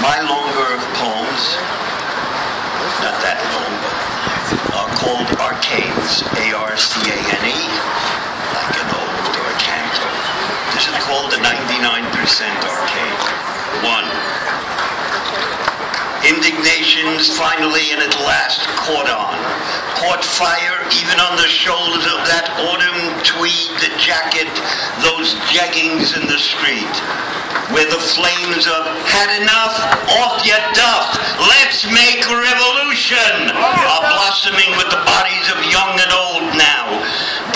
My longer poems, not that long, are called arcanes, A-R-C-A-N-E, like an old or canto. This is called the 99% Arcane. 1. Indignations finally and at last caught fire even on the shoulders of that autumn tweed jacket, those jeggings in the street, where the flames of had enough, off your duff, let's make revolution, are blossoming with the bodies of young and old now,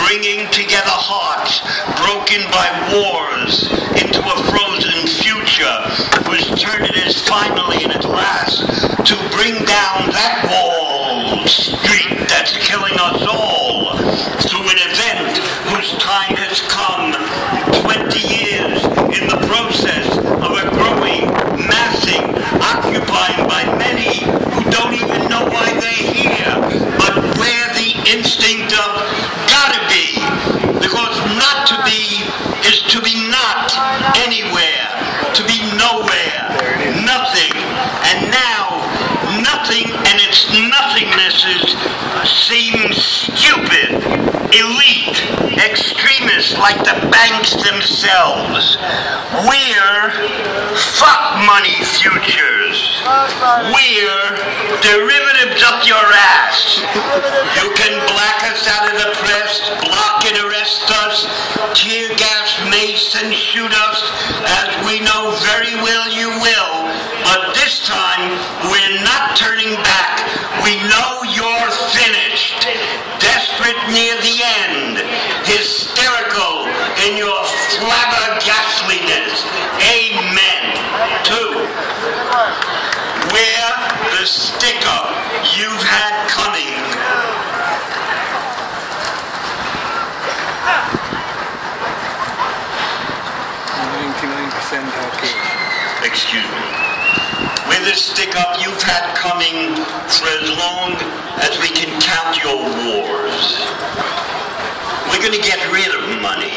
bringing together hearts broken by wars into a frozen future whose turn it is finally and at last to bring down that walled street that's killing us all through an event whose time has come 20 years in the process of a growing, massing, occupying by many who don't even know why they're here, but where the instinct of gotta be, because not to be is to be not anywhere, to be nowhere, nothing, and now nothing and its nothingnesses seem stupid, elite, extremists like the banks themselves. We're fuck money futures. We're derivatives up your ass. You can black us out of the press, block and arrest us, tear gas, mace and shoot us, as we know very well you will, but this time we're not turning back. We know you're finished, desperate near the end, hysterical in your flabbergastliness. Amen. 2. We're the stick-up you've had coming. Excuse me. With this stick-up you've had coming for as long as we can count your wars. We're going to get rid of money.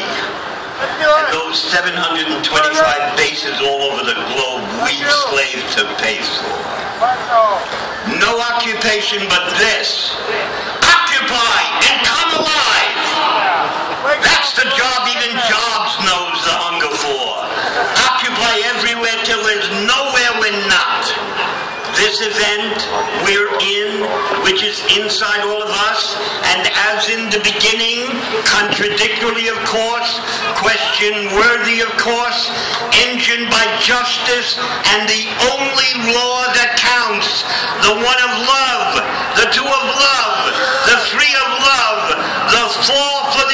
And those 725 bases all over the globe we've slaved to pay for. No occupation but this. Occupy and come alive. That's the job even Jobs knows the hunger for. Occupy everywhere till there's nowhere we're not. This event we're in, which is inside all of us, and as in the beginning, contradictory of course, question worthy of course, engined by justice, and the only law that counts, the one of love, the two of love, the three of love, the four for